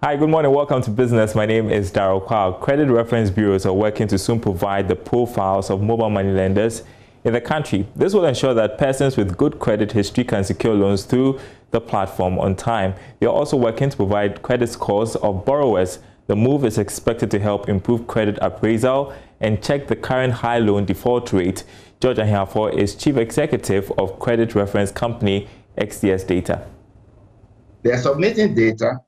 Hi, good morning. Welcome to Business. My name is Darrell Powell. Credit reference bureaus are working to soon provide the profiles of mobile money lenders in the country. This will ensure that persons with good credit history can secure loans through the platform on time. They are also working to provide credit scores of borrowers. The move is expected to help improve credit appraisal and check the current high loan default rate. George Ahiafo is Chief Executive of credit reference company XDS Data. They are submitting data.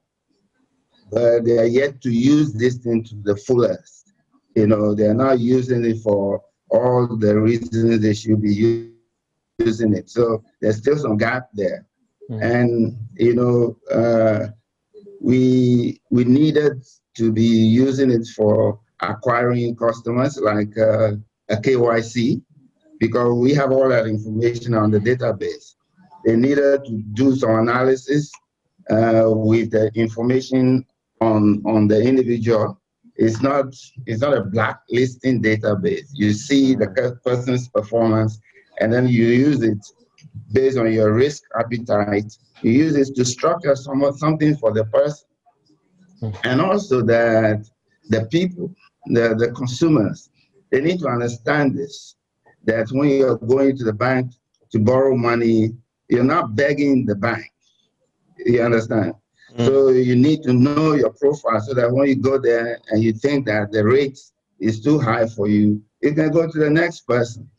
They are yet to use this thing to the fullest. You know, they are now using it for all the reasons they should be using it. So there's still some gap there. And, you know, we needed to be using it for acquiring customers like a KYC, because we have all that information on the database. They needed to do some analysis with the information on the individual. It's not a blacklisting database. You see the person's performance, and then you use it based on your risk appetite. You use it to structure something for the person, and also that the people, the consumers, they need to understand this, that when you're going to the bank to borrow money, you're not begging the bank. You understand? So you need to know your profile so that when you go there and you think that the rate is too high for you, you can go to the next person.